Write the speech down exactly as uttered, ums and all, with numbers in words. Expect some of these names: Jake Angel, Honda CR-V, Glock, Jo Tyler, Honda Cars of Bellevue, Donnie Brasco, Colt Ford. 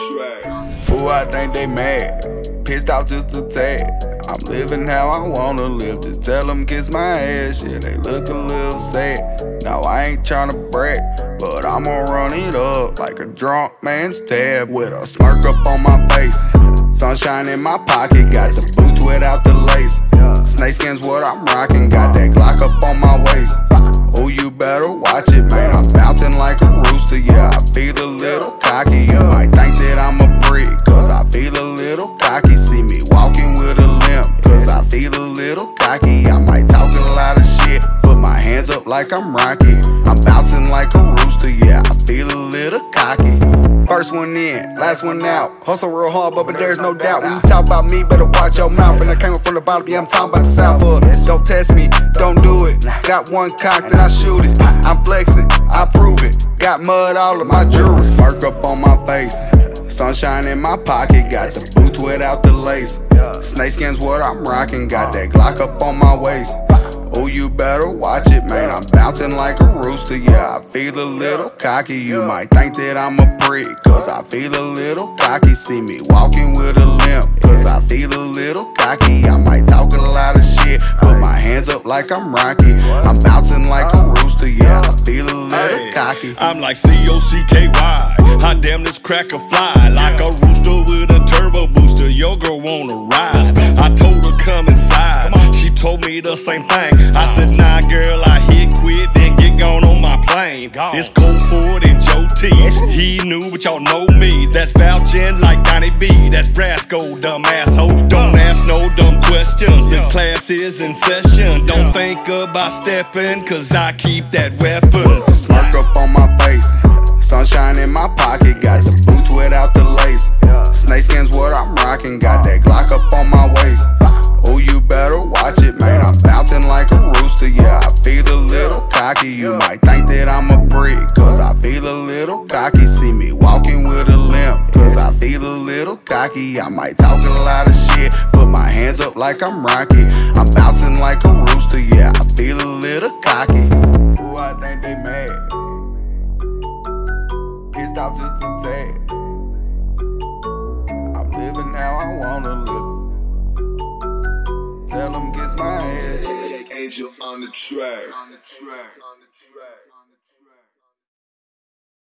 Ooh, I think they mad, pissed off just a tad. I'm living how I wanna live, just tell them kiss my ass. Yeah, they look a little sad. Now I ain't tryna brag, but I'ma run it up like a drunk man's tab. With a smirk up on my face, sunshine in my pocket, got the boots without the lace. Snakeskin's what I'm rocking, got that Glock up on my waist. Oh, you better watch it, man, I'm bouncing like a rooster. Yeah, I feel a little cocky, you might think that I'm a prick, cause I feel a little cocky. See me walking with a limp, cause I feel a little cocky. I might talk a lot of shit, put my hands up like I'm Rocky. I'm bouncing like a rooster, yeah, I feel a little cocky. First one in, last one out. Hustle real hard, but, but there's no doubt. When you talk about me, better watch your mouth. And I came up from the bottom, yeah, I'm talking about the South. Uh, don't test me, don't do it. Got one cock, then I shoot it. I'm flexing, I prove it. Got mud all of my jewelry. Smirk up on my face, sunshine in my pocket, got the boots without the lace. Snakeskin's what I'm rocking, got that Glock up on my waist. Oh, you better watch it, man, I'm bouncing like a rooster. Yeah, I feel a little cocky. You might think that I'm a prick, cause I feel a little cocky. See me walking with a limp, cause I feel a little cocky. I might talk a lot of shit, put my hands up like I'm Rocky. I'm bouncing like a rooster, yeah, I feel a little cocky. I'm like C O C K Y, I damn this cracker fly. Like a rooster with a turbo booster, your girl wanna rise. I told her come inside, she told me the same thing. I said, nah, girl, I hit quit, then get gone on my plane. It's Cold Ford and Joe T. He knew, but y'all know me. That's vouching like Donnie B. That's Brasco, dumb asshole. Don't ask no dumb questions. The class is in session. Don't think about stepping, cause I keep that weapon. Smirk up on my face, sunshine in my pocket, got the boots without the lace. Snakeskin's what I'm rocking, got that Glock up on my waist. Oh, you better watch it, man, I'm bouncing like a rooster. Yeah, I feel a little cocky. You might think that I'm a prick, cause I feel a little cocky. See me walking with a limp, cause I feel a little cocky. I might talk a lot of shit, put my hands up like I'm Rocky. I'm bouncing like a rooster, yeah, I feel a little cocky. Ooh, I think they mad, pissed off just a tad. I'm living how I wanna live, tell 'em kiss my ass. Jake Angel on the track.